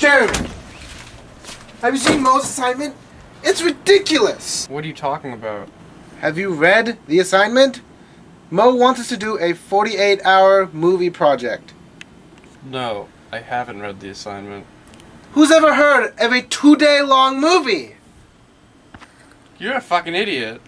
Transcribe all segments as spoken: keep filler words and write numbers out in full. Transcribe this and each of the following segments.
Jeremy, have you seen Mo's assignment? It's ridiculous! What are you talking about? Have you read the assignment? Mo wants us to do a forty-eight hour movie project. No, I haven't read the assignment. Who's ever heard of a two-day long movie? You're a fucking idiot.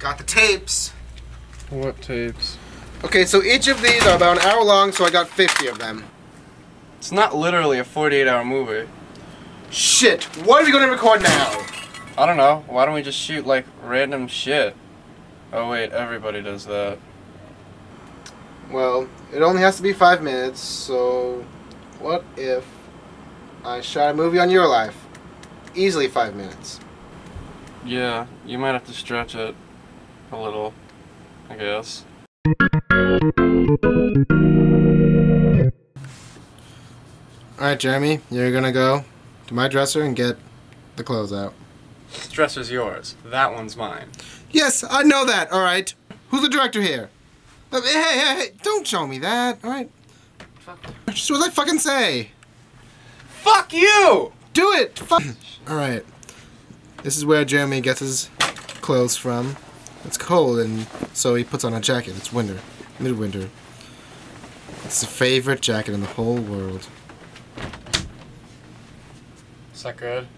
Got the tapes. What tapes? Okay, so each of these are about an hour long, so I got fifty of them. It's not literally a forty-eight hour movie. Shit, what are we gonna record now? I don't know, why don't we just shoot like random shit? Oh wait, everybody does that. Well, it only has to be five minutes, so what if I shot a movie on your life? Easily five minutes. Yeah, you might have to stretch it. A little, I guess. Alright, Jeremy, you're gonna go to my dresser and get the clothes out. This dresser's yours. That one's mine. Yes, I know that, alright. Who's the director here? Hey, hey, hey, don't show me that, alright? Fuck. Just what did I fucking say? Fuck you! Do it! Fuck! Alright. This is where Jeremy gets his clothes from. It's cold, and so he puts on a jacket. It's winter. Midwinter. It's his favorite jacket in the whole world. Is that good?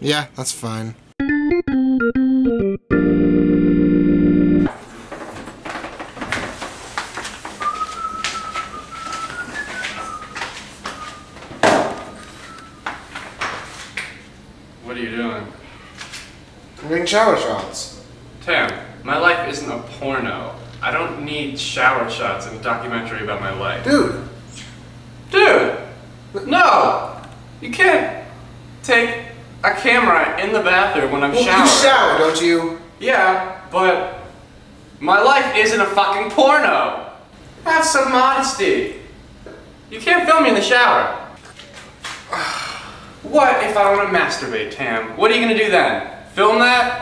Yeah, that's fine. What are you doing? I'm doing shower shots. Tam, my life isn't a porno. I don't need shower shots in a documentary about my life. Dude! Dude! No! You can't take a camera in the bathroom when I'm well, showering. You shower, don't you? Yeah, but my life isn't a fucking porno. Have some modesty. You can't film me in the shower. What if I want to masturbate, Tam? What are you going to do then? Film that?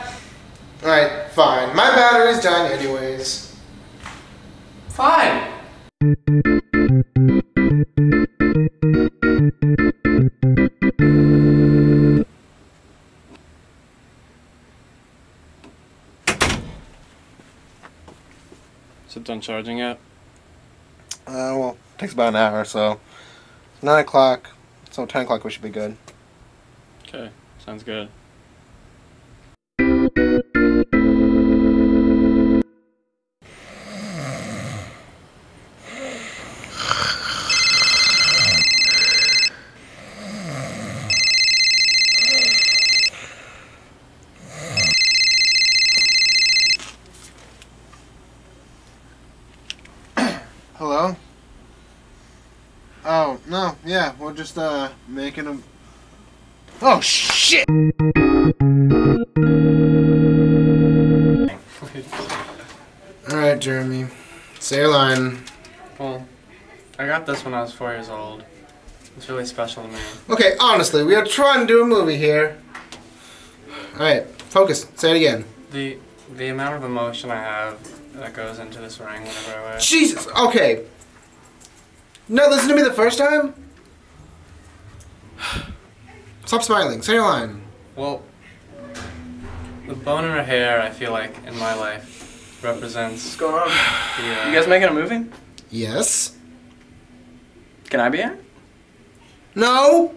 Alright, fine. My battery's done anyways. Fine. Is it done charging yet? Uh, well, it takes about an hour or so. It's nine o'clock, so ten o'clock we should be good. Okay, sounds good. Hello? Oh, no, yeah, we're just, uh, making them. Oh, shit! Alright, Jeremy, say your line. Well, I got this when I was four years old. It's really special to me. Okay, honestly, we are trying to do a movie here. Alright, focus, say it again. The, the amount of emotion I have that goes into this ring whenever I wear it. Jesus! Okay! No, listen to me the first time? Stop smiling. Say your line. Well, the bone in her hair, I feel like, in my life, represents... What's going on? The, uh, you guys making a movie? Yes. Can I be in it? No!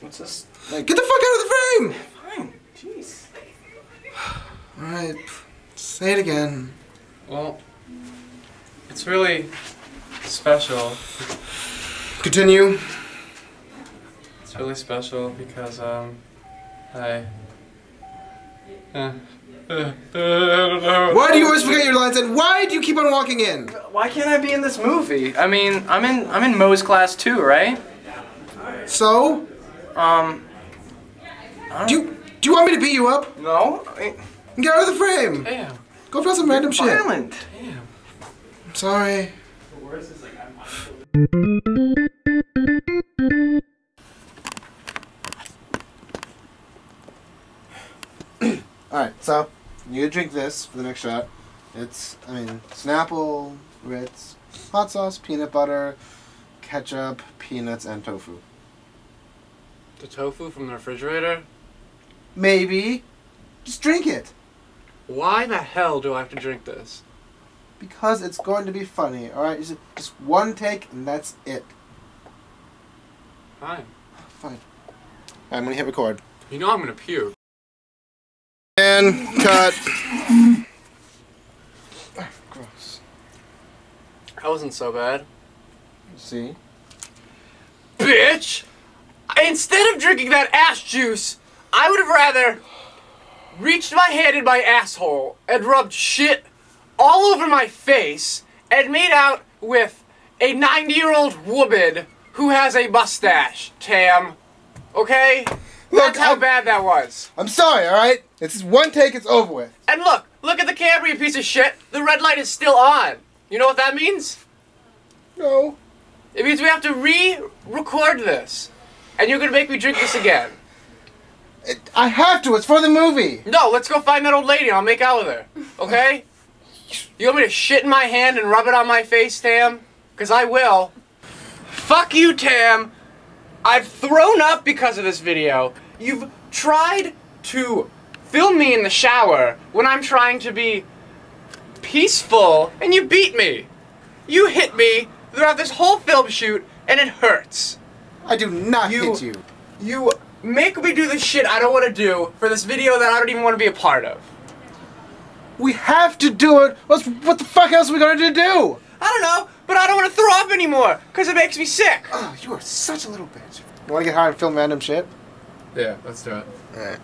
What's this? Like, get the fuck out of the frame! Fine. Jeez. Alright. Say it again. Well, it's really special. Continue. It's really special because, um, I... Uh, uh, uh, I don't know. Why do you always forget your lines, and why do you keep on walking in? why can't I be in this movie? I mean, I'm in I'm in Mo's class too, right? So? Um. Do you do you want me to beat you up? No. I, Get out of the frame. Damn. Go for some You're random violent. shit. Damn. I'm sorry. The worst is like I'm not. Alright, so you drink this for the next shot. It's, I mean, Snapple, Ritz, hot sauce, peanut butter, ketchup, peanuts, and tofu. The tofu from the refrigerator? Maybe. Just drink it. Why the hell do I have to drink this? Because it's going to be funny, alright? Just, just one take and that's it. Fine. Fine. I'm gonna hit record. You know I'm gonna puke. Cut. Gross. That wasn't so bad. See? Bitch! Instead of drinking that ass juice, I would have rather reached my hand in my asshole and rubbed shit all over my face and made out with a ninety-year-old woman who has a mustache, Tam. Okay? Look, That's how I'm, bad that was. I'm sorry, alright? It's one take, it's over with. And look, look at the camera, you piece of shit. The red light is still on. You know what that means? No. It means we have to re-record this. And you're gonna make me drink this again. It, I have to, it's for the movie. No, let's go find that old lady and I'll make out with her. Okay? You want me to shit in my hand and rub it on my face, Tam? Because I will. Fuck you, Tam. I've thrown up because of this video. You've tried to film me in the shower when I'm trying to be peaceful, and you beat me. You hit me throughout this whole film shoot, and it hurts. I do not you, hit you. You make me do this shit I don't want to do for this video that I don't even want to be a part of. We have to do it. What's, what the fuck else are we going to do? I don't know, but I don't want to throw up anymore, because it makes me sick. Oh, you are such a little bitch. You want to get high and film random shit? Yeah, let's do it. All right.